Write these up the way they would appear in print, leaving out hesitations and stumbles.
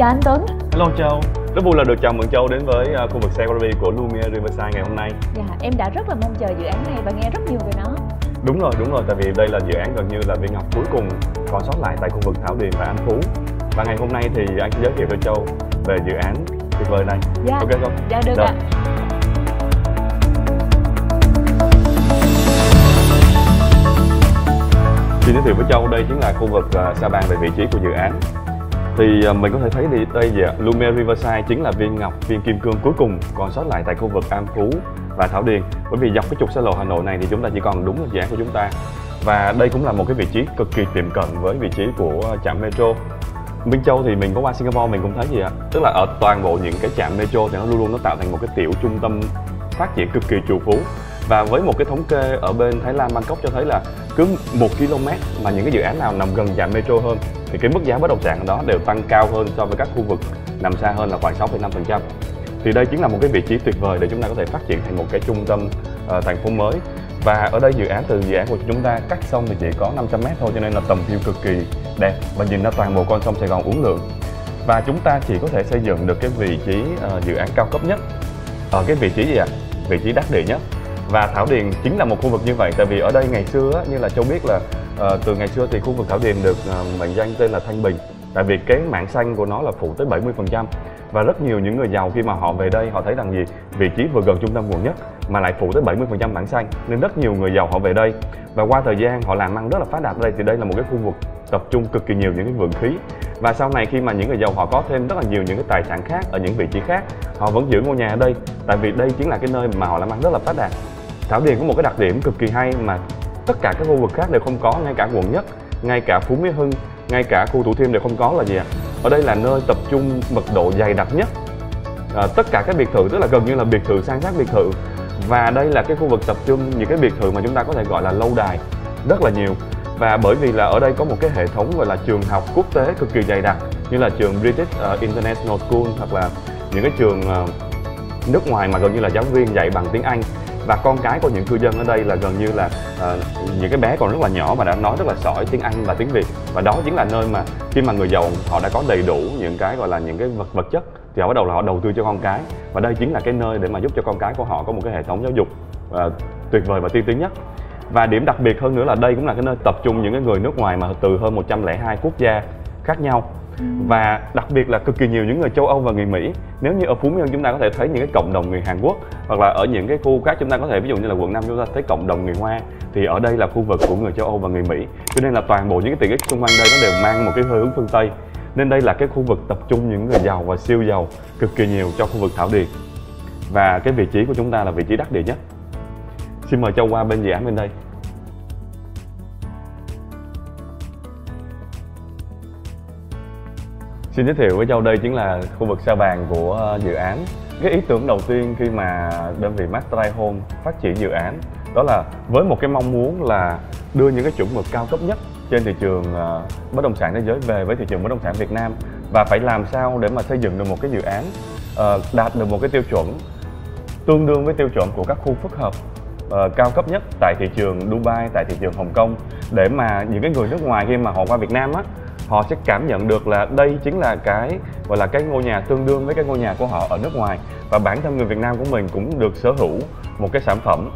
Chào anh Tuấn. Hello Châu. Rất vui là được chào mừng Châu đến với khu vực Sài Gòn của Lumiere Riverside ngày hôm nay. Dạ, em đã rất là mong chờ dự án này và nghe rất nhiều về nó. Đúng rồi, tại vì đây là dự án gần như là viên ngọc cuối cùng còn sót lại tại khu vực Thảo Điền và An Phú. Và ngày hôm nay thì anh sẽ giới thiệu cho Châu về dự án tuyệt vời này. Dạ, ok không? Dạ, được ạ. Xin giới thiệu với Châu, đây chính là khu vực sa bàn về vị trí của dự án. Thì mình có thể thấy thì đây Lumiere Riverside chính là viên ngọc, viên kim cương cuối cùng còn sót lại tại khu vực An Phú và Thảo Điền. Bởi vì dọc cái trục xa lộ Hà Nội này thì chúng ta chỉ còn đúng là dự án của chúng ta. Và đây cũng là một cái vị trí cực kỳ tiệm cận với vị trí của trạm metro. Minh Châu thì mình có qua Singapore mình cũng thấy tức là ở toàn bộ những cái trạm metro thì nó luôn luôn nó tạo thành một cái tiểu trung tâm phát triển cực kỳ trù phú. Và với một cái thống kê ở bên Thái Lan, Bangkok cho thấy là cứ 1 km mà những cái dự án nào nằm gần trạm metro hơn thì cái mức giá bất động sản đó đều tăng cao hơn so với các khu vực nằm xa hơn là khoảng 6,5%. Thì đây chính là một cái vị trí tuyệt vời để chúng ta có thể phát triển thành một cái trung tâm thành phố mới. Và ở đây dự án của chúng ta cắt sông thì chỉ có 500 m thôi, cho nên là tầm view cực kỳ đẹp và nhìn ra toàn bộ con sông Sài Gòn uốn lượn. Và chúng ta chỉ có thể xây dựng được cái vị trí dự án cao cấp nhất ở cái vị trí vị trí đắc địa nhất. Và Thảo Điền chính là một khu vực như vậy, tại vì ở đây ngày xưa như là Châu biết là từ ngày xưa thì khu vực Thảo Điền được mệnh danh tên là Thanh Bình, tại vì cái mảng xanh của nó là phủ tới 70%. Và rất nhiều những người giàu khi mà họ về đây họ thấy rằng vị trí vừa gần trung tâm quận nhất mà lại phủ tới 70% mảng xanh, nên rất nhiều người giàu họ về đây. Và qua thời gian họ làm ăn rất là phát đạt ở đây, thì đây là một cái khu vực tập trung cực kỳ nhiều những cái vượng khí. Và sau này khi mà những người giàu họ có thêm rất là nhiều những cái tài sản khác ở những vị trí khác, họ vẫn giữ ngôi nhà ở đây, tại vì đây chính là cái nơi mà họ làm ăn rất là phát đạt. Thảo Điền có một cái đặc điểm cực kỳ hay mà tất cả các khu vực khác đều không có, ngay cả quận nhất, ngay cả Phú Mỹ Hưng, ngay cả khu Thủ Thiêm đều không có là Ở đây là nơi tập trung mật độ dày đặc nhất. Tất cả các biệt thự, tức là gần như là biệt thự san sát biệt thự. Và đây là cái khu vực tập trung những cái biệt thự mà chúng ta có thể gọi là lâu đài rất là nhiều. Và bởi vì là ở đây có một cái hệ thống gọi là trường học quốc tế cực kỳ dày đặc, như là trường British International School hoặc là những cái trường nước ngoài mà gần như là giáo viên dạy bằng tiếng Anh. Và con cái của những cư dân ở đây là gần như là những cái bé còn rất là nhỏ mà đã nói rất là giỏi tiếng Anh và tiếng Việt. Và đó chính là nơi mà khi mà người giàu họ đã có đầy đủ những cái gọi là những cái vật chất thì họ bắt đầu là họ đầu tư cho con cái. Và đây chính là cái nơi để mà giúp cho con cái của họ có một cái hệ thống giáo dục tuyệt vời và tiên tiến nhất. Và điểm đặc biệt hơn nữa là đây cũng là cái nơi tập trung những cái người nước ngoài mà từ hơn 102 quốc gia khác nhau. Và đặc biệt là cực kỳ nhiều những người châu Âu và người Mỹ. Nếu như ở Phú Mỹ Hưng chúng ta có thể thấy những cái cộng đồng người Hàn Quốc, hoặc là ở những cái khu khác chúng ta có thể ví dụ như là quận 5 chúng ta thấy cộng đồng người Hoa, thì ở đây là khu vực của người châu Âu và người Mỹ. Cho nên là toàn bộ những cái tiện ích xung quanh đây nó đều mang một cái hơi hướng phương Tây. Nên đây là cái khu vực tập trung những người giàu và siêu giàu cực kỳ nhiều cho khu vực Thảo Điền. Và cái vị trí của chúng ta là vị trí đắc địa nhất. Xin mời Châu qua bên dự án bên đây. Xin giới thiệu với Châu, đây chính là khu vực sa bàn của dự án. Cái ý tưởng đầu tiên khi mà đơn vị Masterise Home phát triển dự án đó là với một cái mong muốn là đưa những cái chuẩn mực cao cấp nhất trên thị trường bất động sản thế giới về với thị trường bất động sản Việt Nam, và phải làm sao để mà xây dựng được một cái dự án đạt được một cái tiêu chuẩn tương đương với tiêu chuẩn của các khu phức hợp cao cấp nhất tại thị trường Dubai, tại thị trường Hồng Kông, để mà những cái người nước ngoài khi mà họ qua Việt Nam á, họ sẽ cảm nhận được là đây chính là cái gọi là cái ngôi nhà tương đương với cái ngôi nhà của họ ở nước ngoài. Và bản thân người Việt Nam của mình cũng được sở hữu một cái sản phẩm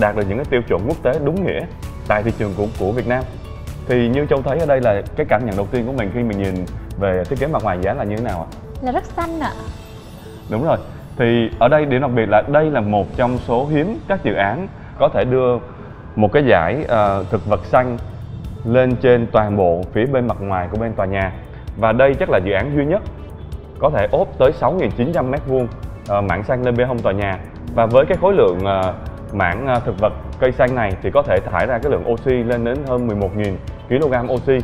đạt được những cái tiêu chuẩn quốc tế đúng nghĩa tại thị trường của Việt Nam. Thì như Châu thấy ở đây là cái cảm nhận đầu tiên của mình khi mình nhìn về thiết kế mặt ngoài giá là như thế nào ạ? Là rất xanh ạ. Đúng rồi. Thì ở đây điểm đặc biệt là đây là một trong số hiếm các dự án có thể đưa một cái dải thực vật xanh lên trên toàn bộ phía bên mặt ngoài của bên tòa nhà. Và đây chắc là dự án duy nhất có thể ốp tới 6.900 m² mảng xanh lên bên hông tòa nhà. Và với cái khối lượng mảng thực vật cây xanh này thì có thể thải ra cái lượng oxy lên đến hơn 11.000 kg oxy.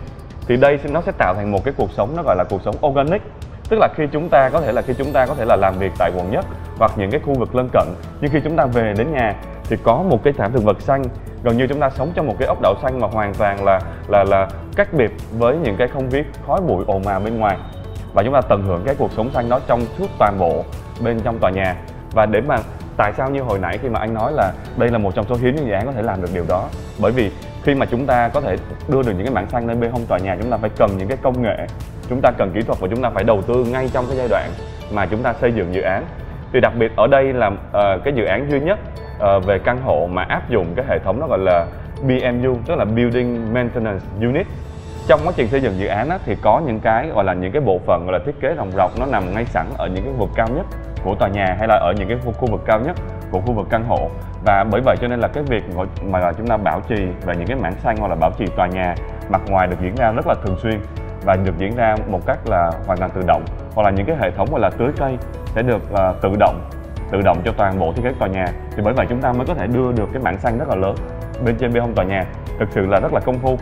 Thì đây nó sẽ tạo thành một cái cuộc sống, nó gọi là cuộc sống organic. Tức là khi chúng ta có thể là làm việc tại quận nhất hoặc những cái khu vực lân cận, nhưng khi chúng ta về đến nhà thì có một cái thảm thực vật xanh, gần như chúng ta sống trong một cái ốc đảo xanh mà hoàn toàn là cách biệt với những cái không khí khói bụi ồn ào bên ngoài. Và chúng ta tận hưởng cái cuộc sống xanh đó trong suốt toàn bộ bên trong tòa nhà. Và để mà tại sao như hồi nãy khi mà anh nói là đây là một trong số hiếm những dự án có thể làm được điều đó, bởi vì khi mà chúng ta có thể đưa được những cái mảng xanh lên bên hông tòa nhà, chúng ta phải cần những cái công nghệ, chúng ta cần kỹ thuật và chúng ta phải đầu tư ngay trong cái giai đoạn mà chúng ta xây dựng dự án. Thì đặc biệt ở đây là cái dự án duy nhất về căn hộ mà áp dụng cái hệ thống đó gọi là BMU, tức là Building Maintenance Unit. Trong quá trình xây dựng dự án thì có những cái gọi là những cái bộ phận gọi là thiết kế ròng rọc, nó nằm ngay sẵn ở những cái khu vực cao nhất của tòa nhà hay là ở những cái khu vực cao nhất của khu vực căn hộ. Và bởi vậy cho nên là cái việc mà chúng ta bảo trì về những cái mảng xanh hoặc là bảo trì tòa nhà mặt ngoài được diễn ra rất là thường xuyên và được diễn ra một cách là hoàn toàn tự động, hoặc là những cái hệ thống gọi là tưới cây sẽ được tự động cho toàn bộ thiết kế tòa nhà. Thì bởi vậy chúng ta mới có thể đưa được cái mảng xanh rất là lớn bên trên bê tông tòa nhà, thực sự là rất là công phu.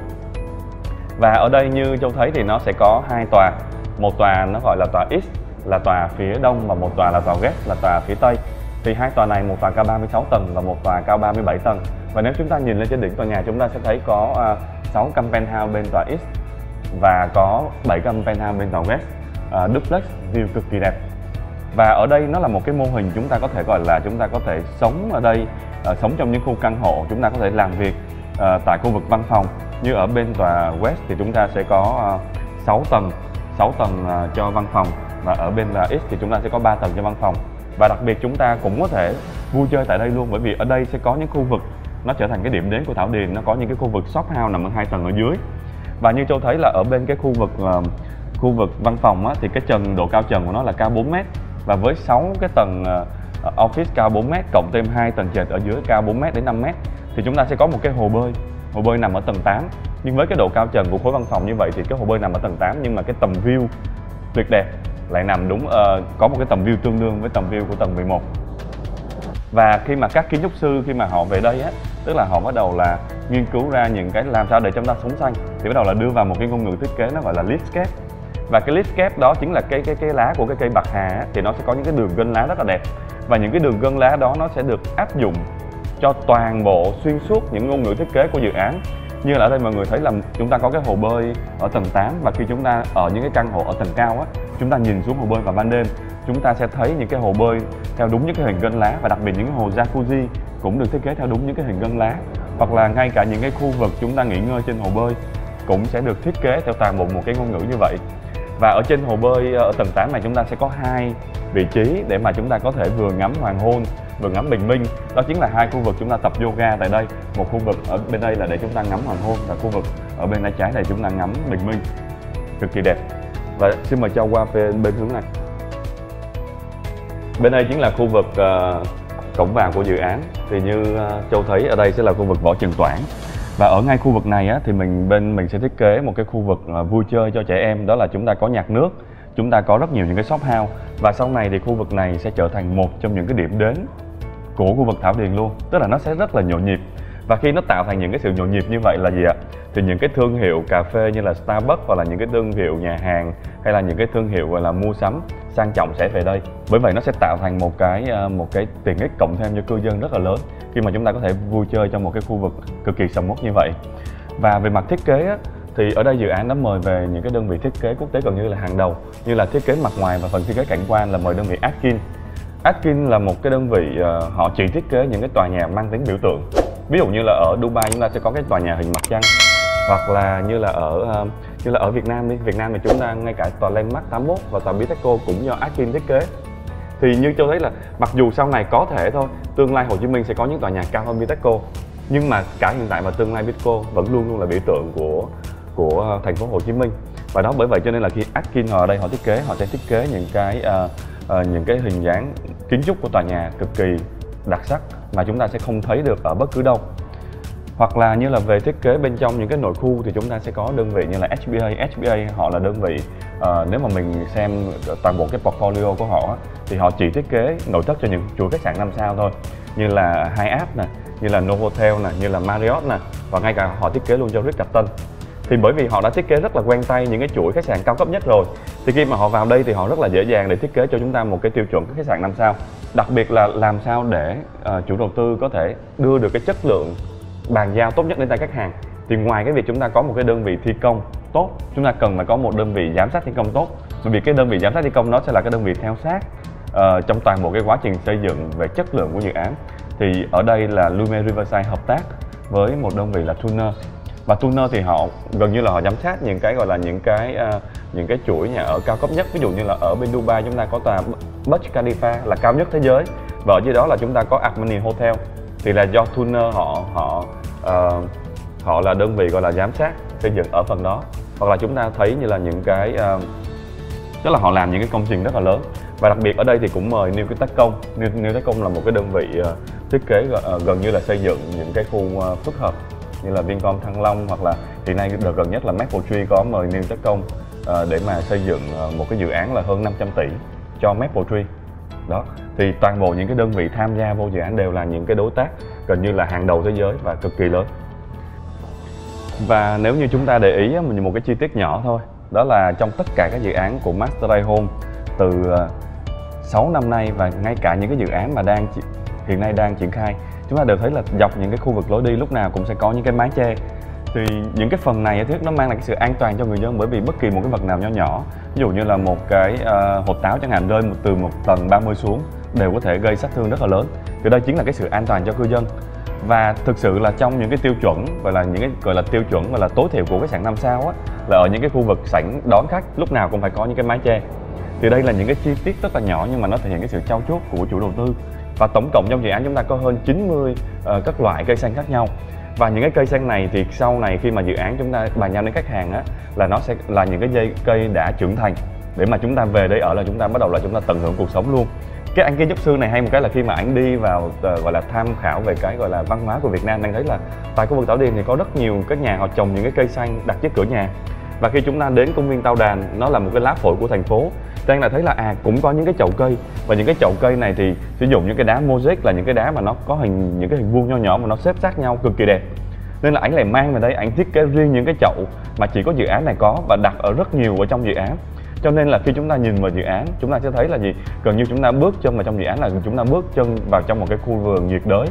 Và ở đây như Châu thấy thì nó sẽ có hai tòa, một tòa nó gọi là tòa X là tòa phía đông và một tòa là tòa Z là tòa phía tây. Thì hai tòa này, một tòa cao 36 tầng và một tòa cao 37 tầng. Và nếu chúng ta nhìn lên trên đỉnh tòa nhà, chúng ta sẽ thấy có 6 căn penthouse bên tòa X và có 7 căn penthouse bên tòa West, duplex view cực kỳ đẹp. Và ở đây nó là một cái mô hình chúng ta có thể gọi là chúng ta có thể sống ở đây, sống trong những khu căn hộ, chúng ta có thể làm việc tại khu vực văn phòng. Như ở bên tòa West thì chúng ta sẽ có 6 tầng cho văn phòng, và ở bên tòa X thì chúng ta sẽ có 3 tầng cho văn phòng. Và đặc biệt chúng ta cũng có thể vui chơi tại đây luôn, bởi vì ở đây sẽ có những khu vực nó trở thành cái điểm đến của Thảo Điền, nó có những cái khu vực shop house nằm ở 2 tầng ở dưới. Và như Châu thấy là ở bên cái khu vực văn phòng thì cái độ cao trần của nó là cao 4 m, và với 6 cái tầng office cao 4 m cộng thêm 2 tầng trệt ở dưới cao 4 m đến 5 m thì chúng ta sẽ có một cái hồ bơi nằm ở tầng 8. Nhưng với cái độ cao trần của khối văn phòng như vậy thì cái hồ bơi nằm ở tầng 8, nhưng mà cái tầm view tuyệt đẹp lại nằm đúng có một cái tầm view tương đương với tầm view của tầng 11. Và khi mà các kiến trúc sư khi mà họ về đây tức là họ bắt đầu là nghiên cứu ra những cái làm sao để chúng ta sống xanh, thì bắt đầu là đưa vào một cái ngôn ngữ thiết kế nó gọi là leafscape. Và cái leafscape đó chính là cái lá của cái cây bạc hà thì nó sẽ có những cái đường gân lá rất là đẹp, và những cái đường gân lá đó nó sẽ được áp dụng cho toàn bộ xuyên suốt những ngôn ngữ thiết kế của dự án. Như là ở đây mọi người thấy là chúng ta có cái hồ bơi ở tầng 8, và khi chúng ta ở những cái căn hộ ở tầng cao chúng ta nhìn xuống hồ bơi vào ban đêm, chúng ta sẽ thấy những cái hồ bơi theo đúng những cái hình gân lá, và đặc biệt những cái hồ jacuzzi cũng được thiết kế theo đúng những cái hình gân lá. Hoặc là ngay cả những cái khu vực chúng ta nghỉ ngơi trên hồ bơi cũng sẽ được thiết kế theo toàn bộ một cái ngôn ngữ như vậy. Và ở trên hồ bơi ở tầng 8 này chúng ta sẽ có 2 vị trí để mà chúng ta có thể vừa ngắm hoàng hôn, vừa ngắm bình minh. Đó chính là 2 khu vực chúng ta tập yoga tại đây. Một khu vực ở bên đây là để chúng ta ngắm hoàng hôn, và khu vực ở bên tay trái này chúng ta ngắm bình minh. Cực kỳ đẹp. Và xin mời Châu qua bên hướng này. Bên đây chính là khu vực cổng vào của dự án. Thì như Châu thấy ở đây sẽ là khu vực võ trường toản. Và ở ngay khu vực này thì mình sẽ thiết kế một cái khu vực vui chơi cho trẻ em. Đó là chúng ta có nhạc nước, chúng ta có rất nhiều những cái shop house. Và sau này thì khu vực này sẽ trở thành một trong những cái điểm đến của khu vực Thảo Điền luôn. Tức là nó sẽ rất là nhộn nhịp. Và khi nó tạo thành những cái sự nhộn nhịp như vậy là gì ạ? Thì những cái thương hiệu cà phê như là Starbucks, hoặc là những cái thương hiệu nhà hàng, hay là những cái thương hiệu gọi là mua sắm sang trọng sẽ về đây. Bởi vậy nó sẽ tạo thành một cái tiện ích cộng thêm cho cư dân rất là lớn, khi mà chúng ta có thể vui chơi trong một cái khu vực cực kỳ sầm uất như vậy. Và về mặt thiết kế thì ở đây dự án đã mời về những cái đơn vị thiết kế quốc tế gần như là hàng đầu, như là thiết kế mặt ngoài và phần thiết kế cảnh quan là mời đơn vị ATKINS. ATKINS là một cái đơn vị họ chỉ thiết kế những cái tòa nhà mang tính biểu tượng. Ví dụ như là ở Dubai chúng ta sẽ có cái tòa nhà hình mặt trăng, hoặc là như là ở Việt Nam đi. Việt Nam thì chúng ta ngay cả tòa Landmark 81 và tòa Bitexco cũng do ATKINS thiết kế. Thì như Châu thấy là mặc dù sau này có thể thôi, tương lai Hồ Chí Minh sẽ có những tòa nhà cao hơn Bitexco, nhưng mà cả hiện tại và tương lai Bitexco vẫn luôn là biểu tượng của thành phố Hồ Chí Minh. Và đó bởi vậy cho nên là khi ATKINS ở đây họ thiết kế, họ sẽ thiết kế những cái hình dáng kiến trúc của tòa nhà cực kỳ đặc sắc mà chúng ta sẽ không thấy được ở bất cứ đâu. Hoặc là như là về thiết kế bên trong những cái nội khu thì chúng ta sẽ có đơn vị như là SBA. SBA họ là đơn vị, nếu mà mình xem toàn bộ cái portfolio của họ thì họ chỉ thiết kế nội thất cho những chuỗi khách sạn 5 sao thôi, như là Hyatt nè, như là Novotel nè, như là Marriott nè, và ngay cả họ thiết kế luôn cho Ritz-Carlton. Thì bởi vì họ đã thiết kế rất là quen tay những cái chuỗi khách sạn cao cấp nhất rồi, thì khi mà họ vào đây thì họ rất là dễ dàng để thiết kế cho chúng ta một cái tiêu chuẩn khách sạn 5 sao. Đặc biệt là làm sao để chủ đầu tư có thể đưa được cái chất lượng bàn giao tốt nhất đến tay khách hàng. Thì ngoài cái việc chúng ta có một cái đơn vị thi công tốt, chúng ta cần phải có một đơn vị giám sát thi công tốt. Bởi vì cái đơn vị giám sát thi công nó sẽ là cái đơn vị theo sát trong toàn bộ cái quá trình xây dựng về chất lượng của dự án. Thì ở đây là Lumiere Riverside hợp tác với một đơn vị là Turner. Và Turner thì họ gần như là họ giám sát những cái gọi là những cái chuỗi nhà ở cao cấp nhất. Ví dụ như là ở bên Dubai chúng ta có tòa Burj Khalifa là cao nhất thế giới, và ở dưới đó là chúng ta có Armani Hotel, thì là do Turner họ là đơn vị gọi là giám sát xây dựng ở phần đó. Hoặc là chúng ta thấy như là những cái tức là họ làm những cái công trình rất là lớn. Và đặc biệt ở đây thì cũng mời Newteccons là một cái đơn vị thiết kế gần như là xây dựng những cái khu phức hợp như là Vincom Thăng Long, hoặc là hiện nay đợt gần nhất là Metropole có mời Newteccons để mà xây dựng một cái dự án là hơn 500 tỷ cho Metropole. Đó, thì toàn bộ những cái đơn vị tham gia vô dự án đều là những cái đối tác gần như là hàng đầu thế giới và cực kỳ lớn. Và nếu như chúng ta để ý một cái chi tiết nhỏ thôi, đó là trong tất cả các dự án của Masterise Home từ 6 năm nay và ngay cả những cái dự án mà hiện nay đang triển khai, chúng ta đều thấy là dọc những cái khu vực lối đi lúc nào cũng sẽ có những cái mái che. Thì những cái phần này nó mang lại cái sự an toàn cho người dân, bởi vì bất kỳ một cái vật nào nhỏ nhỏ, ví dụ như là một cái hột táo chẳng hạn, rơi từ một tầng 30 xuống đều có thể gây sát thương rất là lớn. Thì đây chính là cái sự an toàn cho cư dân. Và thực sự là trong những cái tiêu chuẩn gọi là tối thiểu của cái sảnh 5 sao á, là ở những cái khu vực sảnh đón khách lúc nào cũng phải có những cái mái che. Thì đây là những cái chi tiết rất là nhỏ nhưng mà nó thể hiện cái sự trau chuốt của chủ đầu tư. Và tổng cộng trong dự án chúng ta có hơn 90 các loại cây xanh khác nhau. Và những cái cây xanh này thì sau này khi mà dự án chúng ta bàn giao đến khách hàng á, là nó sẽ là những cái dây cây đã trưởng thành để mà chúng ta về đây ở, là chúng ta bắt đầu là chúng ta tận hưởng cuộc sống luôn. Cái anh kiến trúc sư này hay một cái là khi mà anh đi vào gọi là tham khảo về cái gọi là văn hóa của Việt Nam, anh thấy là tại khu vực Thảo Điền thì có rất nhiều các nhà họ trồng những cái cây xanh đặt trước cửa nhà. Và khi chúng ta đến công viên Tao Đàn, nó là một cái lá phổi của thành phố, đang là thấy là cũng có những cái chậu cây, và những cái chậu cây này thì sử dụng những cái đá mosaic, là những cái đá mà nó có những cái hình vuông nho nhỏ mà nó xếp sát nhau cực kỳ đẹp. Nên là ảnh lại mang về đây, ảnh thiết kế riêng những cái chậu mà chỉ có dự án này có và đặt ở rất nhiều ở trong dự án. Cho nên là khi chúng ta nhìn vào dự án, chúng ta sẽ thấy là gì? Gần như chúng ta bước chân vào trong dự án là chúng ta bước chân vào trong một cái khu vườn nhiệt đới,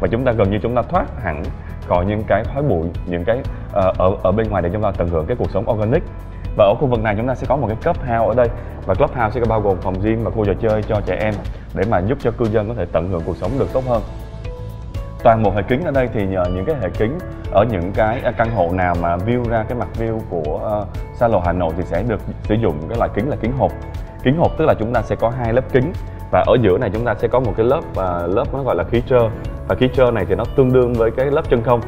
và chúng ta gần như chúng ta thoát hẳn khỏi những cái khói bụi, những cái ở bên ngoài để chúng ta tận hưởng cái cuộc sống organic. Và ở khu vực này chúng ta sẽ có một cái clubhouse ở đây, và clubhouse sẽ bao gồm phòng gym và khu trò chơi cho trẻ em để mà giúp cho cư dân có thể tận hưởng cuộc sống được tốt hơn. Toàn bộ hệ kính ở đây thì nhờ những cái hệ kính ở những cái căn hộ nào mà view ra cái mặt view của xa lộ Hà Nội thì sẽ được sử dụng cái loại kính là kính hộp. Kính hộp tức là chúng ta sẽ có 2 lớp kính, và ở giữa này chúng ta sẽ có một cái lớp nó gọi là khí trơ, và khí trơ này thì nó tương đương với cái lớp chân không.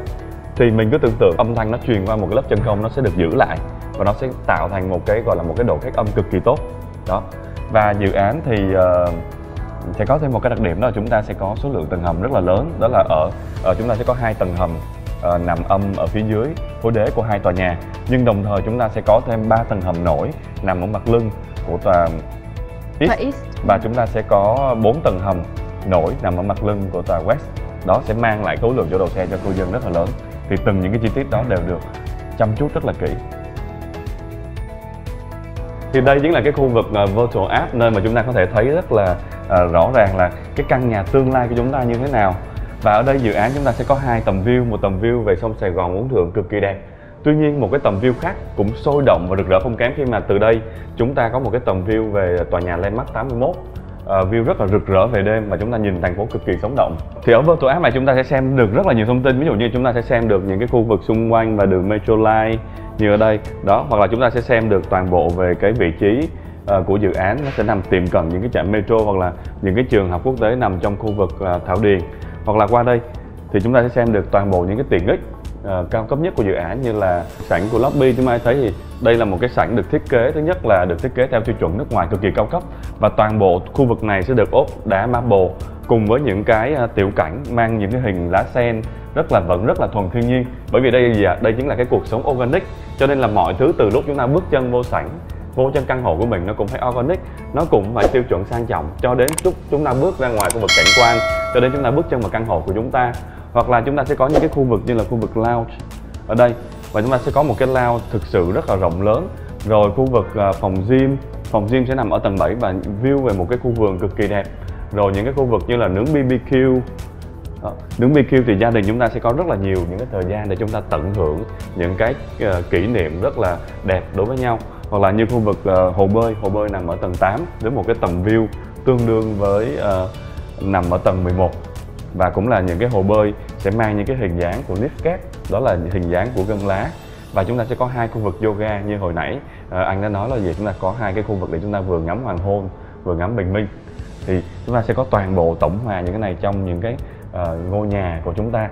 Thì mình cứ tưởng tượng âm thanh nó truyền qua một cái lớp chân không, nó sẽ được giữ lại và nó sẽ tạo thành một cái gọi là một cái độ cách âm cực kỳ tốt. Đó. Và dự án thì sẽ có thêm một cái đặc điểm, đó là chúng ta sẽ có số lượng tầng hầm rất là lớn. Đó là chúng ta sẽ có 2 tầng hầm nằm âm ở phía dưới khối đế của 2 tòa nhà, nhưng đồng thời chúng ta sẽ có thêm 3 tầng hầm nổi nằm ở mặt lưng của tòa X, và chúng ta sẽ có 4 tầng hầm nổi nằm ở mặt lưng của tòa West. Đó sẽ mang lại khối lượng chỗ đậu xe cho cư dân rất là lớn. Thì từng những cái chi tiết đó đều được chăm chút rất là kỹ. Thì đây chính là cái khu vực virtual app, nơi mà chúng ta có thể thấy rất là rõ ràng là cái căn nhà tương lai của chúng ta như thế nào. Và ở đây dự án chúng ta sẽ có 2 tầm view, một tầm view về sông Sài Gòn uốn thượng cực kỳ đẹp. Tuy nhiên một cái tầm view khác cũng sôi động và rực rỡ không kém, khi mà từ đây chúng ta có một cái tầm view về tòa nhà Landmark 81, view rất là rực rỡ về đêm và chúng ta nhìn thành phố cực kỳ sống động. Thì ở virtual app này chúng ta sẽ xem được rất là nhiều thông tin, ví dụ như chúng ta sẽ xem được những cái khu vực xung quanh và đường metro line như ở đây đó, hoặc là chúng ta sẽ xem được toàn bộ về cái vị trí của dự án, nó sẽ nằm tiềm cận những cái trạm metro hoặc là những cái trường học quốc tế nằm trong khu vực Thảo Điền. Hoặc là qua đây thì chúng ta sẽ xem được toàn bộ những cái tiện ích cao cấp nhất của dự án, như là sảnh của lobby. Chúng ta thấy thì đây là một cái sảnh được thiết kế, thứ nhất là được thiết kế theo tiêu chuẩn nước ngoài cực kỳ cao cấp, và toàn bộ khu vực này sẽ được ốp đá marble cùng với những cái tiểu cảnh mang những cái hình lá sen vẫn rất là thuần thiên nhiên. Bởi vì đây chính là cái cuộc sống organic, cho nên là mọi thứ từ lúc chúng ta bước chân vô sảnh, vô trong căn hộ của mình nó cũng phải organic, nó cũng phải tiêu chuẩn sang trọng, cho đến lúc chúng ta bước ra ngoài khu vực cảnh quan, cho đến chúng ta bước chân vào căn hộ của chúng ta. Hoặc là chúng ta sẽ có những cái khu vực như là khu vực lounge ở đây, và chúng ta sẽ có một cái lounge thực sự rất là rộng lớn. Rồi khu vực phòng gym sẽ nằm ở tầng 7 và view về một cái khu vườn cực kỳ đẹp. Rồi những cái khu vực như là nướng BBQ. Nướng BBQ thì gia đình chúng ta sẽ có rất là nhiều những cái thời gian để chúng ta tận hưởng những cái kỷ niệm rất là đẹp đối với nhau. Hoặc là như khu vực hồ bơi nằm ở tầng 8 với một cái tầm view tương đương với nằm ở tầng 11, và cũng là những cái hồ bơi sẽ mang những cái hình dáng của nightcap đó là hình dáng của gâm lá. Và chúng ta sẽ có hai khu vực yoga như hồi nãy anh đã nói là gì, chúng ta có hai cái khu vực để chúng ta vừa ngắm hoàng hôn vừa ngắm bình minh. Thì chúng ta sẽ có toàn bộ tổng hòa những cái này trong những cái ngôi nhà của chúng ta.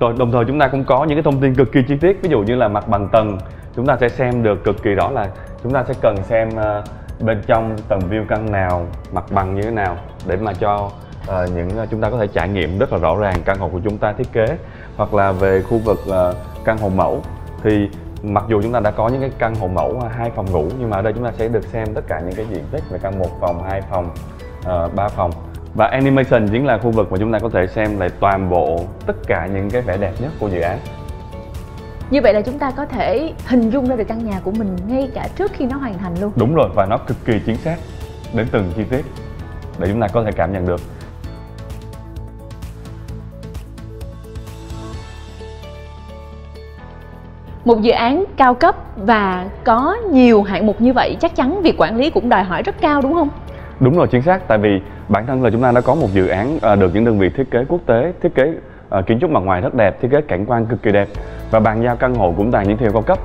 Rồi đồng thời chúng ta cũng có những cái thông tin cực kỳ chi tiết, ví dụ như là mặt bằng tầng, chúng ta sẽ xem được cực kỳ rõ là chúng ta sẽ cần xem bên trong tầng view căn nào, mặt bằng như thế nào để mà cho chúng ta có thể trải nghiệm rất là rõ ràng căn hộ của chúng ta thiết kế. Hoặc là về khu vực căn hộ mẫu, thì mặc dù chúng ta đã có những cái căn hộ mẫu 2 phòng ngủ, nhưng mà ở đây chúng ta sẽ được xem tất cả những cái diện tích về căn 1 phòng, 2 phòng, 3 phòng. Và animation chính là khu vực mà chúng ta có thể xem lại toàn bộ tất cả những cái vẻ đẹp nhất của dự án. Như vậy là chúng ta có thể hình dung ra được căn nhà của mình ngay cả trước khi nó hoàn thành luôn. Đúng rồi, và nó cực kỳ chính xác đến từng chi tiết để chúng ta có thể cảm nhận được. Một dự án cao cấp và có nhiều hạng mục như vậy, chắc chắn việc quản lý cũng đòi hỏi rất cao đúng không? Đúng rồi, chính xác. Tại vì bản thân là chúng ta đã có một dự án được những đơn vị thiết kế quốc tế, thiết kế kiến trúc mặt ngoài rất đẹp, thiết kế cảnh quan cực kỳ đẹp và bàn giao căn hộ cũng toàn những thiêu cao cấp.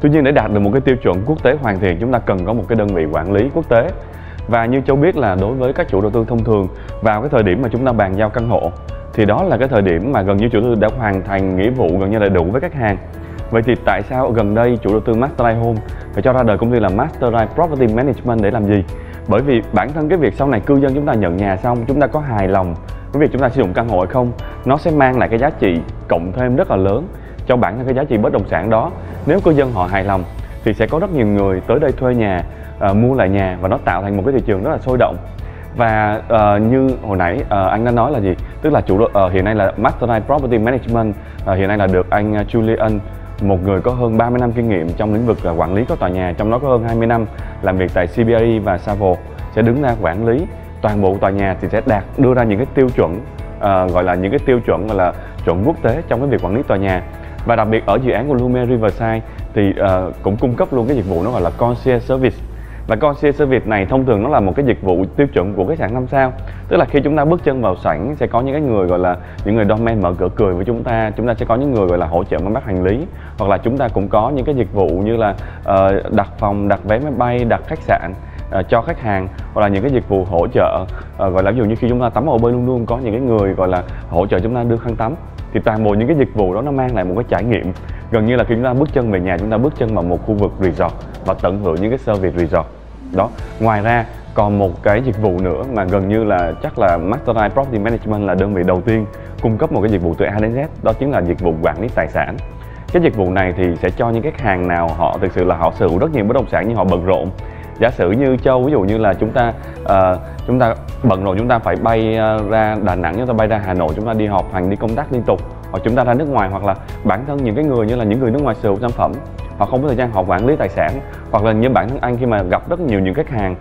Tuy nhiên để đạt được một cái tiêu chuẩn quốc tế hoàn thiện, chúng ta cần có một cái đơn vị quản lý quốc tế. Và như Châu biết là đối với các chủ đầu tư thông thường, vào cái thời điểm mà chúng ta bàn giao căn hộ thì đó là cái thời điểm mà gần như chủ đầu tư đã hoàn thành nghĩa vụ gần như đầy đủ với khách hàng. Vậy thì tại sao gần đây chủ đầu tư Masterise Home phải cho ra đời công ty là Masterise Property Management để làm gì? Bởi vì bản thân cái việc sau này cư dân chúng ta nhận nhà xong, chúng ta có hài lòng với việc chúng ta sử dụng căn hộ hay không, nó sẽ mang lại cái giá trị cộng thêm rất là lớn cho bản thân cái giá trị bất động sản đó. Nếu cư dân họ hài lòng thì sẽ có rất nhiều người tới đây thuê nhà, mua lại nhà và nó tạo thành một cái thị trường rất là sôi động. Và như hồi nãy anh đã nói là gì? Tức là hiện nay là Masterise Property Management hiện nay là được anh Julian, một người có hơn 30 năm kinh nghiệm trong lĩnh vực là quản lý các tòa nhà, trong đó có hơn 20 năm làm việc tại CBRE và Savile, sẽ đứng ra quản lý toàn bộ tòa nhà thì sẽ đưa ra những cái tiêu chuẩn gọi là những cái tiêu chuẩn gọi là chuẩn quốc tế trong cái việc quản lý tòa nhà. Và đặc biệt ở dự án của Lumiere Riverside thì cũng cung cấp luôn cái dịch vụ nó gọi là concierge service. Và concierge service này thông thường nó là một cái dịch vụ tiêu chuẩn của khách sạn 5 sao. Tức là khi chúng ta bước chân vào sảnh sẽ có những cái người gọi là những người doorman mở cửa cười với chúng ta sẽ có những người gọi là hỗ trợ mang vác hành lý. Hoặc là chúng ta cũng có những cái dịch vụ như là đặt phòng, đặt vé máy bay, đặt khách sạn cho khách hàng. Hoặc là những cái dịch vụ hỗ trợ gọi là ví dụ như khi chúng ta tắm hồ bơi, luôn luôn có những cái người gọi là hỗ trợ chúng ta đưa khăn tắm. Thì toàn bộ những cái dịch vụ đó nó mang lại một cái trải nghiệm gần như là khi chúng ta bước chân về nhà, chúng ta bước chân vào một khu vực resort và tận hưởng những cái service resort đó. Ngoài ra còn một cái dịch vụ nữa mà gần như là chắc là Masterise Property Management là đơn vị đầu tiên cung cấp một cái dịch vụ từ A đến Z, đó chính là dịch vụ quản lý tài sản. Cái dịch vụ này thì sẽ cho những khách hàng nào họ thực sự là họ sở hữu rất nhiều bất động sản nhưng họ bận rộn. Giả sử như Châu, ví dụ như là chúng ta bận rộn, chúng ta phải bay ra Đà Nẵng, chúng ta bay ra Hà Nội, chúng ta đi họp hành, đi công tác liên tục, hoặc chúng ta ra nước ngoài, hoặc là bản thân những cái người như là những người nước ngoài sở hữu sản phẩm họ không có thời gian họ quản lý tài sản. Hoặc là như bản thân anh khi mà gặp rất nhiều những khách hàng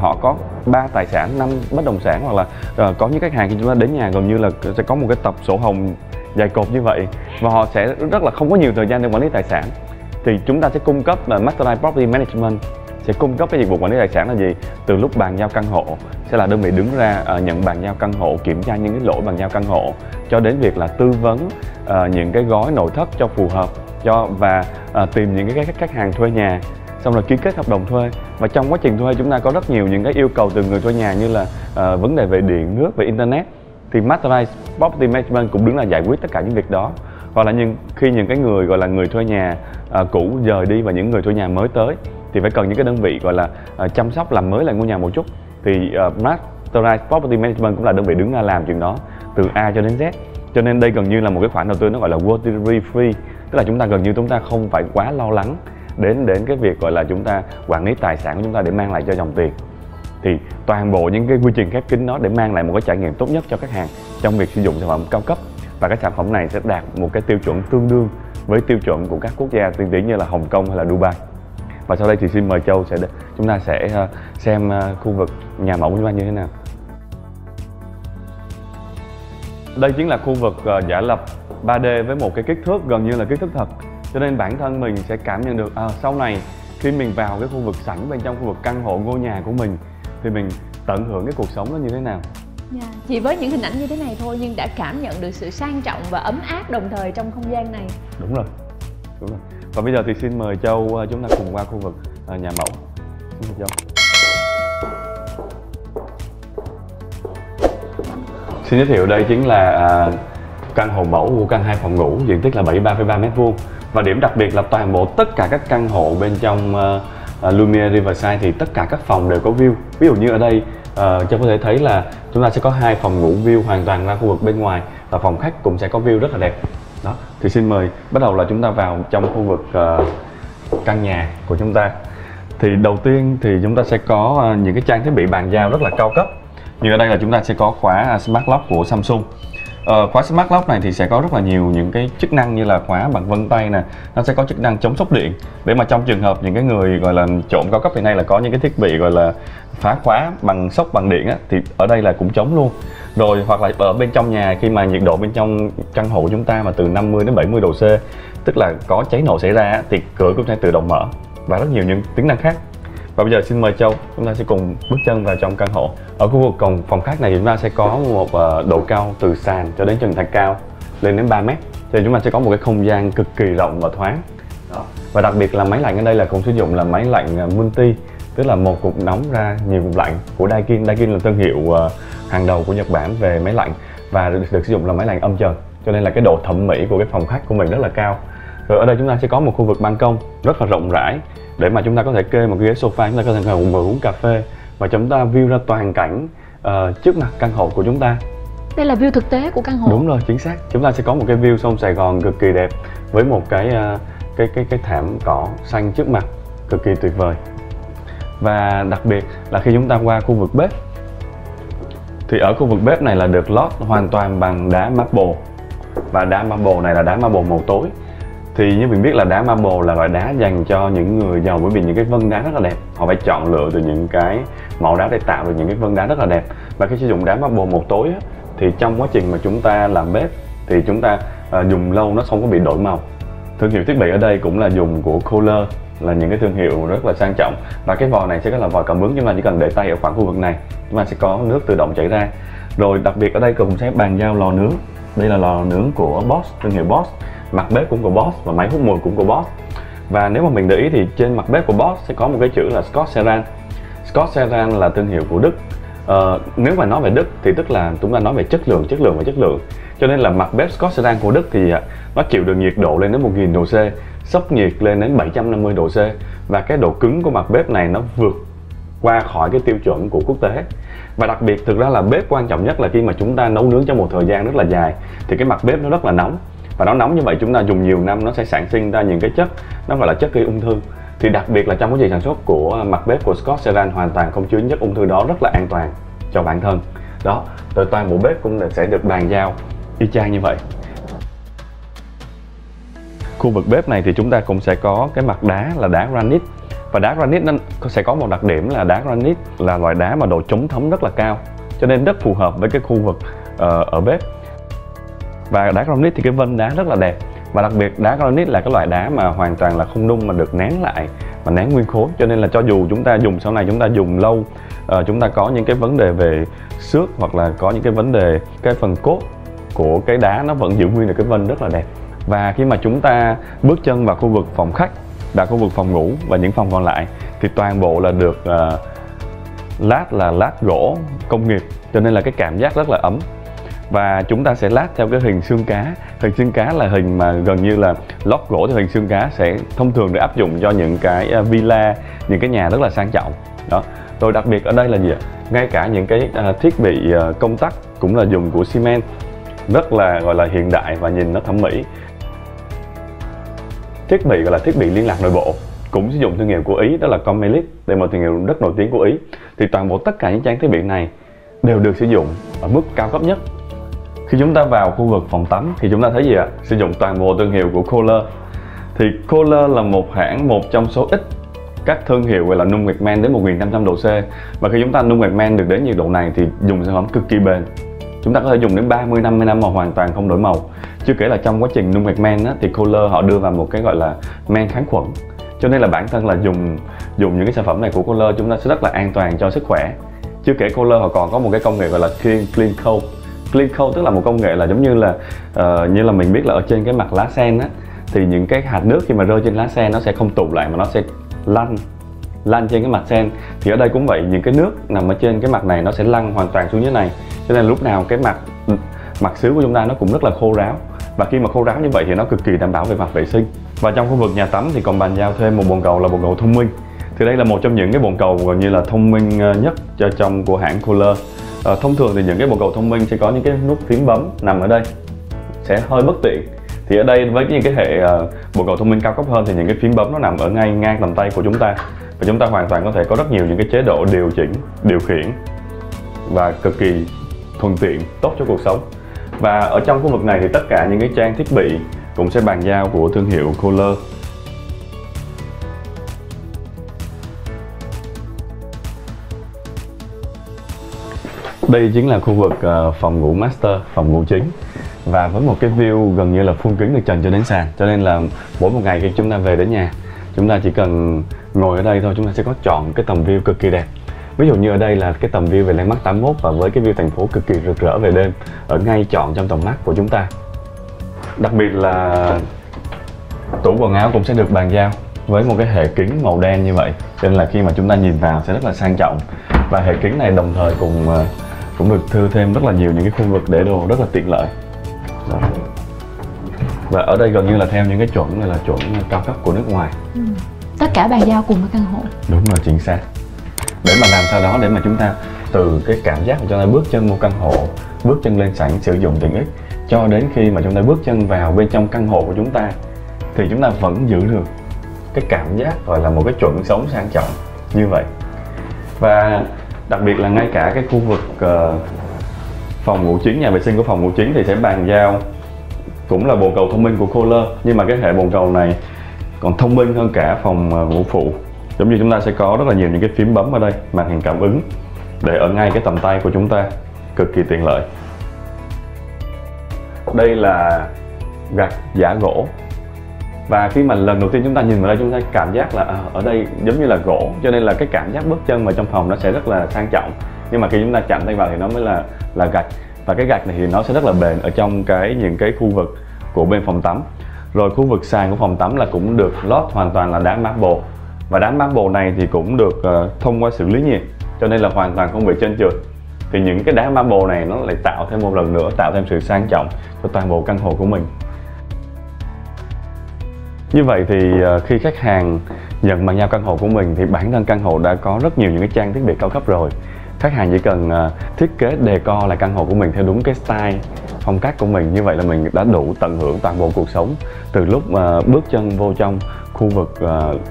họ có 3 tài sản, 5 bất động sản, hoặc là có những khách hàng khi chúng ta đến nhà gần như là sẽ có một cái tập sổ hồng dài cột như vậy và họ sẽ rất là không có nhiều thời gian để quản lý tài sản. Thì chúng ta sẽ cung cấp là Masterise Property Management sẽ cung cấp cái dịch vụ quản lý tài sản là gì? Từ lúc bàn giao căn hộ sẽ là đơn vị đứng ra nhận bàn giao căn hộ, kiểm tra những cái lỗi bàn giao căn hộ, cho đến việc là tư vấn những cái gói nội thất cho phù hợp cho và tìm những cái khách hàng thuê nhà, xong rồi ký kết hợp đồng thuê. Và trong quá trình thuê chúng ta có rất nhiều những cái yêu cầu từ người thuê nhà như là vấn đề về điện, nước, về internet, thì Masterise Property Management cũng đứng là giải quyết tất cả những việc đó. Hoặc là khi những cái người gọi là người thuê nhà cũ rời đi và những người thuê nhà mới tới thì phải cần những cái đơn vị gọi là chăm sóc, làm mới lại ngôi nhà một chút, thì Masterise Property Management cũng là đơn vị đứng ra làm chuyện đó từ A cho đến Z. Cho nên đây gần như là một cái khoản đầu tư nó gọi là worry free, tức là chúng ta không phải quá lo lắng đến cái việc gọi là chúng ta quản lý tài sản của chúng ta để mang lại cho dòng tiền. Thì toàn bộ những cái quy trình khép kín đó để mang lại một cái trải nghiệm tốt nhất cho khách hàng trong việc sử dụng sản phẩm cao cấp. Và cái sản phẩm này sẽ đạt một cái tiêu chuẩn tương đương với tiêu chuẩn của các quốc gia tiên tiến như là Hồng Kông hay là Dubai. Và sau đây thì xin mời Châu chúng ta sẽ xem khu vực nhà mẫu của chúng ta như thế nào. Đây chính là khu vực giả lập 3D với một cái kích thước gần như là kích thước thật. Cho nên bản thân mình sẽ cảm nhận được sau này khi mình vào cái khu vực sảnh bên trong khu vực căn hộ ngôi nhà của mình thì mình tận hưởng cái cuộc sống nó như thế nào. Yeah. Chỉ với những hình ảnh như thế này thôi nhưng đã cảm nhận được sự sang trọng và ấm áp đồng thời trong không gian này. Đúng rồi, đúng rồi. Và bây giờ thì xin mời Châu chúng ta cùng qua khu vực nhà mẫu. Xin mời Châu. Xin giới thiệu đây chính là căn hộ mẫu của căn 2 phòng ngủ, diện tích là 73,3 m². Và điểm đặc biệt là toàn bộ tất cả các căn hộ bên trong Lumiere Riverside thì tất cả các phòng đều có view. Ví dụ như ở đây cho có thể thấy là chúng ta sẽ có 2 phòng ngủ view hoàn toàn ra khu vực bên ngoài, và phòng khách cũng sẽ có view rất là đẹp. Đó, thì xin mời bắt đầu là chúng ta vào trong khu vực căn nhà của chúng ta. Thì đầu tiên thì chúng ta sẽ có những cái trang thiết bị bàn giao rất là cao cấp. Như ở đây là chúng ta sẽ có khóa Smart Lock của Samsung. Khóa Smart Lock này thì sẽ có rất là nhiều những cái chức năng như là khóa bằng vân tay nè, nó sẽ có chức năng chống sốc điện để mà trong trường hợp những cái người gọi là trộm cao cấp hiện nay là có những cái thiết bị gọi là phá khóa bằng sốc bằng điện á, thì ở đây là cũng chống luôn. Rồi hoặc là ở bên trong nhà khi mà nhiệt độ bên trong căn hộ chúng ta mà từ 50 đến 70 độ C, tức là có cháy nổ xảy ra thì cửa cũng sẽ tự động mở, và rất nhiều những tính năng khác. Và bây giờ xin mời Châu, chúng ta sẽ cùng bước chân vào trong căn hộ. Ở khu vực cổng phòng khách này chúng ta sẽ có một độ cao từ sàn cho đến trần thạch cao lên đến 3 mét, thì chúng ta sẽ có một cái không gian cực kỳ rộng và thoáng. Và đặc biệt là máy lạnh ở đây là cũng sử dụng là máy lạnh multi, tức là một cục nóng ra nhiều cục lạnh của Daikin. Daikin là thương hiệu hàng đầu của Nhật Bản về máy lạnh, và được sử dụng là máy lạnh âm trần, cho nên là cái độ thẩm mỹ của cái phòng khách của mình rất là cao. Rồi ở đây chúng ta sẽ có một khu vực ban công rất là rộng rãi để mà chúng ta có thể kê một cái ghế sofa, chúng ta có thể ngồi uống cà phê và chúng ta view ra toàn cảnh trước mặt căn hộ của chúng ta. Đây là view thực tế của căn hộ. Đúng rồi, chính xác. Chúng ta sẽ có một cái view sông Sài Gòn cực kỳ đẹp với một cái thảm cỏ xanh trước mặt cực kỳ tuyệt vời. Và đặc biệt là khi chúng ta qua khu vực bếp thì ở khu vực bếp này là được lót hoàn toàn bằng đá marble, và đá marble này là đá marble màu tối. Thì như mình biết là đá marble là loại đá dành cho những người giàu, bởi vì những cái vân đá rất là đẹp, họ phải chọn lựa từ những cái mẫu đá để tạo được những cái vân đá rất là đẹp. Và khi sử dụng đá marble màu tối á, thì trong quá trình mà chúng ta làm bếp thì chúng ta dùng lâu nó không có bị đổi màu. Thương hiệu thiết bị ở đây cũng là dùng của Kohler, là những cái thương hiệu rất là sang trọng. Và cái vòi này sẽ là vòi cảm ứng, nhưng mà chỉ cần để tay ở khoảng khu vực này chúng ta sẽ có nước tự động chảy ra. Rồi đặc biệt ở đây cũng sẽ bàn giao lò nướng. Đây là lò nướng của Bosch, thương hiệu Bosch. Mặt bếp cũng của Bosch và máy hút mùi cũng của Bosch. Và nếu mà mình để ý thì trên mặt bếp của Bosch sẽ có một cái chữ là Schott Ceran. Schott Ceran là thương hiệu của Đức. Nếu mà nói về Đức thì tức là chúng ta nói về chất lượng. Cho nên là mặt bếp Schott Ceran của Đức thì nó chịu được nhiệt độ lên đến 1000 độ C, sốc nhiệt lên đến 750 độ C. Và cái độ cứng của mặt bếp này nó vượt qua khỏi cái tiêu chuẩn của quốc tế. Và đặc biệt thực ra là bếp quan trọng nhất là khi mà chúng ta nấu nướng trong một thời gian rất là dài thì cái mặt bếp nó rất là nóng. Và nó nóng như vậy chúng ta dùng nhiều năm nó sẽ sản sinh ra những cái chất, nó gọi là chất gây ung thư. Thì đặc biệt là trong quá trình sản xuất của mặt bếp của Schott Ceran hoàn toàn không chứa chất ung thư, đó rất là an toàn cho bản thân. Đó, rồi toàn bộ bếp cũng sẽ được bàn giao y chang như vậy. Khu vực bếp này thì chúng ta cũng sẽ có cái mặt đá là đá granite. Và đá granite nó sẽ có một đặc điểm là đá granite là loại đá mà độ chống thấm rất là cao, cho nên rất phù hợp với cái khu vực ở bếp. Và đá granite thì cái vân đá rất là đẹp. Và đặc biệt đá granite là cái loại đá mà hoàn toàn là không nung mà được nén lại, mà nén nguyên khối, cho nên là cho dù chúng ta dùng sau này chúng ta dùng lâu, chúng ta có những cái vấn đề về xước hoặc là có những cái vấn đề cái phần cốt của cái đá nó vẫn giữ nguyên được cái vân rất là đẹp. Và khi mà chúng ta bước chân vào khu vực phòng khách và khu vực phòng ngủ và những phòng còn lại thì toàn bộ là được lát là lát gỗ công nghiệp, cho nên là cái cảm giác rất là ấm. Và chúng ta sẽ lát theo cái hình xương cá. Hình xương cá là hình mà gần như là lót gỗ theo hình xương cá, sẽ thông thường để áp dụng cho những cái villa, những cái nhà rất là sang trọng. Đó. Rồi đặc biệt ở đây là gì ạ? Ngay cả những cái thiết bị công tắc cũng là dùng của Siemens, rất là gọi là hiện đại và nhìn nó thẩm mỹ. Thiết bị gọi là thiết bị liên lạc nội bộ cũng sử dụng thương hiệu của Ý, đó là Kohler, đây là một thương hiệu rất nổi tiếng của Ý. Thì toàn bộ tất cả những trang thiết bị này đều được sử dụng ở mức cao cấp nhất. Khi chúng ta vào khu vực phòng tắm thì chúng ta thấy gì ạ? Sử dụng toàn bộ thương hiệu của Kohler. Thì Kohler là một trong số ít các thương hiệu gọi là nung nguyệt men đến 1500 độ C. Và khi chúng ta nung nguyệt men được đến nhiệt độ này thì dùng sản phẩm cực kỳ bền. Chúng ta có thể dùng đến 30-50 năm mà hoàn toàn không đổi màu. Chưa kể là trong quá trình nung nguyệt men thì Kohler họ đưa vào một cái gọi là men kháng khuẩn. Cho nên là bản thân là dùng những cái sản phẩm này của Kohler chúng ta sẽ rất là an toàn cho sức khỏe. Chưa kể Kohler họ còn có một cái công nghệ gọi là clean coat. Clean coat tức là một công nghệ là giống như là mình biết là ở trên cái mặt lá sen á, thì những cái hạt nước khi mà rơi trên lá sen nó sẽ không tụ lại mà nó sẽ lăn trên cái mặt sen. Thì ở đây cũng vậy, những cái nước nằm ở trên cái mặt này nó sẽ lăn hoàn toàn xuống dưới này, cho nên lúc nào cái mặt xứ của chúng ta nó cũng rất là khô ráo. Và khi mà khô ráo như vậy thì nó cực kỳ đảm bảo về mặt vệ sinh. Và trong khu vực nhà tắm thì còn bàn giao thêm một bồn cầu là bồn cầu thông minh. Thì đây là một trong những cái bồn cầu gần như là thông minh nhất trong của hãng Kohler. Thông thường thì những cái bồn cầu thông minh sẽ có những cái nút phím bấm nằm ở đây, sẽ hơi bất tiện. Thì ở đây với những cái hệ bồn cầu thông minh cao cấp hơn thì những cái phím bấm nó nằm ở ngay ngang tầm tay của chúng ta, và chúng ta hoàn toàn có thể có rất nhiều những cái chế độ điều chỉnh, điều khiển và cực kỳ thuận tiện, tốt cho cuộc sống. Và ở trong khu vực này thì tất cả những cái trang thiết bị cũng sẽ bàn giao của thương hiệu Kohler. Đây chính là khu vực phòng ngủ master, phòng ngủ chính, và với một cái view gần như là phun kính từ trần cho đến sàn. Cho nên là mỗi một ngày khi chúng ta về đến nhà, chúng ta chỉ cần ngồi ở đây thôi, chúng ta sẽ có chọn cái tầm view cực kỳ đẹp. Ví dụ như ở đây là cái tầm view về Landmark 81 và với cái view thành phố cực kỳ rực rỡ về đêm ở ngay trọn trong tầm mắt của chúng ta. Đặc biệt là tủ quần áo cũng sẽ được bàn giao với một cái hệ kính màu đen như vậy, cho nên là khi mà chúng ta nhìn vào sẽ rất là sang trọng. Và hệ kính này đồng thời cũng được thư thêm rất là nhiều những cái khu vực để đồ rất là tiện lợi. Và ở đây gần như là theo những cái chuẩn này là chuẩn cao cấp của nước ngoài. Tất cả bàn giao cùng với căn hộ. Đúng rồi, chính xác. Để mà làm sao đó để mà chúng ta từ cái cảm giác mà chúng ta bước chân một căn hộ, bước chân lên sảnh sử dụng tiện ích, cho đến khi mà chúng ta bước chân vào bên trong căn hộ của chúng ta, thì chúng ta vẫn giữ được cái cảm giác gọi là một cái chuẩn sống sang trọng như vậy. Và đặc biệt là ngay cả cái khu vực phòng ngủ chính, nhà vệ sinh của phòng ngủ chính thì sẽ bàn giao cũng là bồn cầu thông minh của Kohler, nhưng mà cái hệ bồn cầu này còn thông minh hơn cả phòng ngủ phụ. Giống như chúng ta sẽ có rất là nhiều những cái phím bấm ở đây, màn hình cảm ứng để ở ngay cái tầm tay của chúng ta, cực kỳ tiện lợi. Đây là gạch giả gỗ, và khi mà lần đầu tiên chúng ta nhìn vào đây chúng ta cảm giác là ở đây giống như là gỗ, cho nên là cái cảm giác bước chân vào trong phòng nó sẽ rất là sang trọng. Nhưng mà khi chúng ta chạm tay vào thì nó mới là gạch, và cái gạch này thì nó sẽ rất là bền ở trong những cái khu vực của bên phòng tắm. Rồi khu vực sàn của phòng tắm là cũng được lót hoàn toàn là đá marble, và đá marble này thì cũng được thông qua xử lý nhiệt, cho nên là hoàn toàn không bị chênh chượt. Thì những cái đá marble này nó lại tạo thêm một lần nữa, tạo thêm sự sang trọng cho toàn bộ căn hộ của mình. Như vậy thì khi khách hàng nhận bàn giao căn hộ của mình thì bản thân căn hộ đã có rất nhiều những cái trang thiết bị cao cấp rồi. Khách hàng chỉ cần thiết kế decor lại căn hộ của mình theo đúng cái style, phong cách của mình. Như vậy là mình đã đủ tận hưởng toàn bộ cuộc sống, từ lúc bước chân vô trong khu vực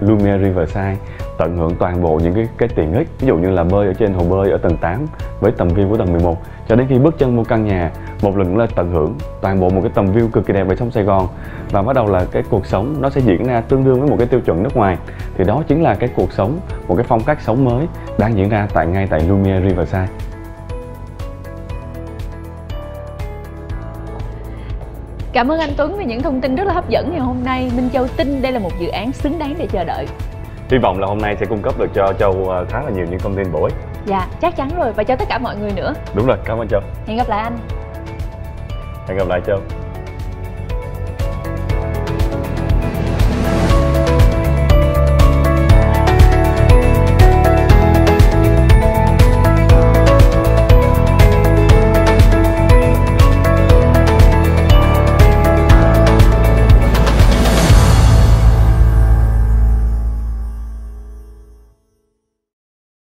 Lumiere Riverside, tận hưởng toàn bộ những cái tiện ích. Ví dụ như là bơi ở trên hồ bơi ở tầng 8 với tầm view của tầng 11, cho đến khi bước chân vô căn nhà, một lần nữa tận hưởng toàn bộ một cái tầm view cực kỳ đẹp về sông Sài Gòn. Và bắt đầu là cái cuộc sống nó sẽ diễn ra tương đương với một cái tiêu chuẩn nước ngoài. Thì đó chính là cái cuộc sống, một cái phong cách sống mới đang diễn ra ngay tại Lumiere Riverside. Cảm ơn anh Tuấn về những thông tin rất là hấp dẫn ngày hôm nay. Minh Châu tin đây là một dự án xứng đáng để chờ đợi. Hy vọng là hôm nay sẽ cung cấp được cho Châu khá là nhiều những thông tin bổ ích. Dạ, chắc chắn rồi, và cho tất cả mọi người nữa. Đúng rồi, cảm ơn Châu. Hẹn gặp lại anh. Hẹn gặp lại Châu.